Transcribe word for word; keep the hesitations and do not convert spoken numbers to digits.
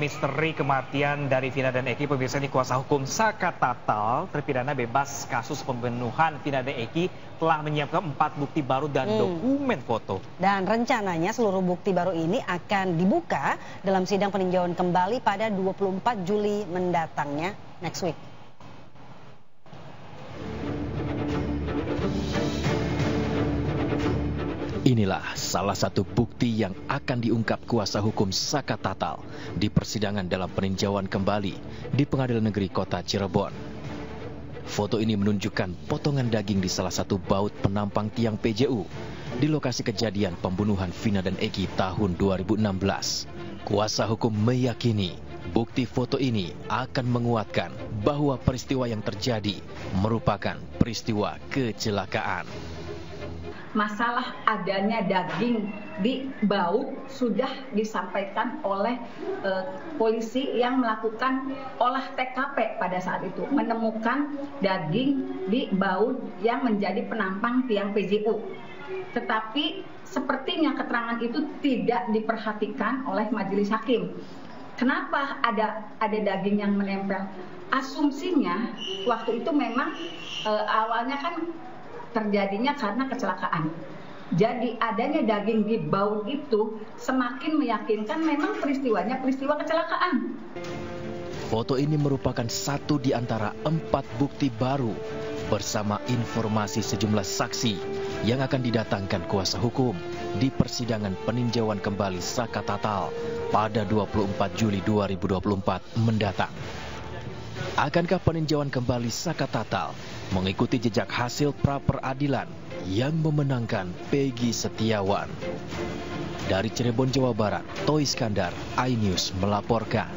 misteri kematian dari Vina dan Eki, pemirsa, ini kuasa hukum Saka Tatal, terpidana bebas kasus pembunuhan Vina dan Eki, telah menyiapkan empat bukti baru dan hmm. dokumen foto. Dan rencananya seluruh bukti baru ini akan dibuka dalam sidang peninjauan kembali pada dua puluh empat Juli mendatangnya, next week. Inilah salah satu bukti yang akan diungkap kuasa hukum Saka Tatal di persidangan dalam peninjauan kembali di Pengadilan Negeri Kota Cirebon. Foto ini menunjukkan potongan daging di salah satu baut penampang tiang P J U di lokasi kejadian pembunuhan Vina dan Eki tahun dua ribu enam belas. Kuasa hukum meyakini bukti foto ini akan menguatkan bahwa peristiwa yang terjadi merupakan peristiwa kecelakaan. Masalah adanya daging di baut sudah disampaikan oleh eh, polisi yang melakukan olah T K P pada saat itu. Menemukan daging di baut yang menjadi penampang tiang P J U. Tetapi sepertinya keterangan itu tidak diperhatikan oleh majelis hakim. Kenapa ada, ada daging yang menempel? Asumsinya waktu itu memang eh, awalnya kan terjadinya karena kecelakaan. Jadi adanya daging di baut itu semakin meyakinkan memang peristiwanya peristiwa kecelakaan. Foto ini merupakan satu di antara empat bukti baru bersama informasi sejumlah saksi yang akan didatangkan kuasa hukum di persidangan peninjauan kembali Saka Tatal pada dua puluh empat Juli dua ribu dua puluh empat mendatang. Akankah peninjauan kembali Saka Tatal mengikuti jejak hasil pra peradilan yang memenangkan Pegi Setiawan? Dari Cirebon, Jawa Barat, Toy Iskandar, iNews melaporkan.